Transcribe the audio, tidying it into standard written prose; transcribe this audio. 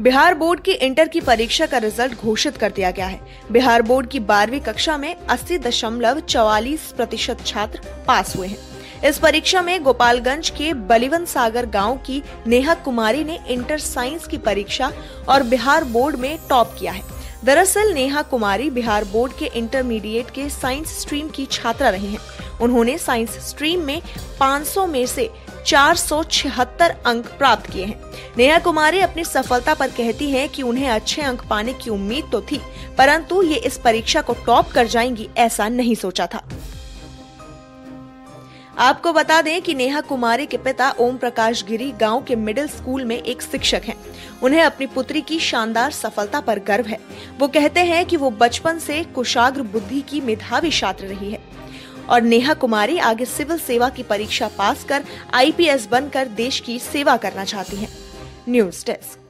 Bihar board की inter की परीक्षा का रिजल्ट घोषित कर दिया गया है। बिहार बोर्ड की 12वीं कक्षा में 80.44% छात्र पास हुए हैं। इस परीक्षा में गोपालगंज के बलिवन सागर गांव की नेहा कुमारी ने इंटर साइंस की परीक्षा और बिहार बोर्ड में टॉप किया है। दरअसल नेहा कुमारी बिहार बोर्ड के इंटरमीडिएट के साइंस स्ट्रीम की छात्रा रही हैं। उन्होंने साइंस स्ट्रीम में 500 में से 476 अंक प्राप्त किए हैं। नेहा कुमारी अपनी सफलता पर कहती हैं कि उन्हें अच्छे अंक पाने की उम्मीद तो थी, परंतु ये इस परीक्षा को टॉप कर जाएंगी ऐसा नहीं सोचा था। आपको बता दें कि नेहा कुमारी के पिता ओम प्रकाश गिरी गांव के मिडिल स्कूल में एक शिक्षक हैं। उन्हें अपनी पुत्री की शानदार सफलता पर गर्व है। वो कहते हैं कि वो बचपन से कुशाग्र बुद्धि की मेधावी छात्र रही है और नेहा कुमारी आगे सिविल सेवा की परीक्षा पास कर आईपीएस बनकर देश की सेवा करना चाहती हैं। News desk.